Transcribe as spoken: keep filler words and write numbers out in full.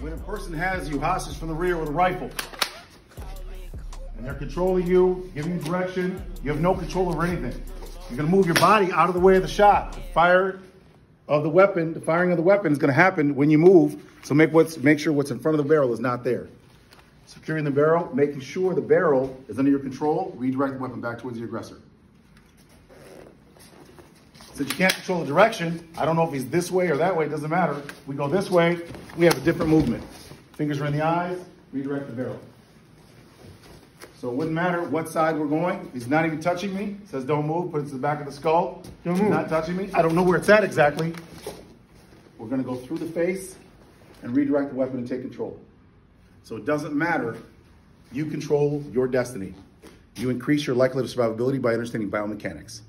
When a person has you hostage from the rear with a rifle, and they're controlling you, giving you direction, you have no control over anything. You're gonna move your body out of the way of the shot. The fire of the weapon, the firing of the weapon is gonna happen when you move, so make, what's, make sure what's in front of the barrel is not there. Securing the barrel, making sure the barrel is under your control, redirect the weapon back towards the aggressor. Since you can't control the direction, I don't know if he's this way or that way, it doesn't matter. We go this way, we have a different movement. Fingers are in the eyes, redirect the barrel. So it wouldn't matter what side we're going. He's not even touching me. Says don't move, puts it to the back of the skull. Don't move. He's not touching me. I don't know where it's at exactly. We're gonna go through the face and redirect the weapon and take control. So it doesn't matter. You control your destiny. You increase your likelihood of survivability by understanding biomechanics.